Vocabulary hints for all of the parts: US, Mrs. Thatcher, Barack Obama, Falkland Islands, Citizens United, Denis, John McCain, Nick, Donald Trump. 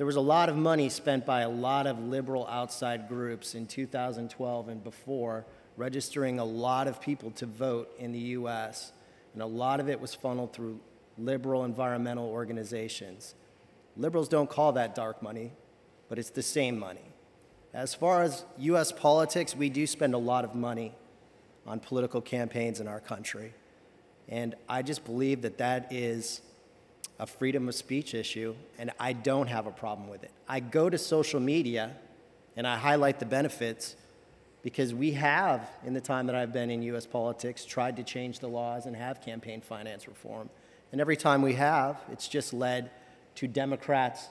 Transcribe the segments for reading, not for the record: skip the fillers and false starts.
There was a lot of money spent by a lot of liberal outside groups in 2012 and before, registering a lot of people to vote in the US, and a lot of it was funneled through liberal environmental organizations. Liberals don't call that dark money, but it's the same money. As far as US politics, we do spend a lot of money on political campaigns in our country. And I just believe that that is a freedom of speech issue, and I don't have a problem with it. I go to social media and I highlight the benefits because we have, in the time that I've been in US politics, tried to change the laws and have campaign finance reform. And every time we have, it's just led to Democrats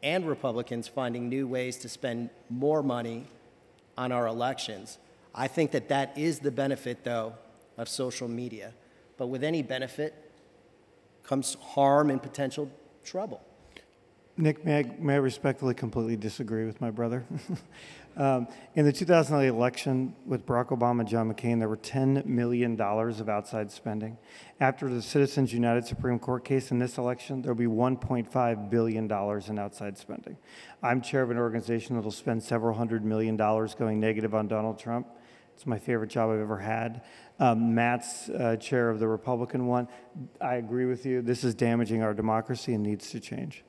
and Republicans finding new ways to spend more money on our elections. I think that that is the benefit, though, of social media. But with any benefit comes harm and potential trouble. Nick, may I respectfully completely disagree with my brother? In the 2008 election with Barack Obama and John McCain, there were $10 million of outside spending. After the Citizens United Supreme Court case in this election, there will be $1.5 billion in outside spending. I'm chair of an organization that will spend several $100 million going negative on Donald Trump. It's my favorite job I've ever had. Matt's chair of the Republican one. I agree with you. This is damaging our democracy and needs to change.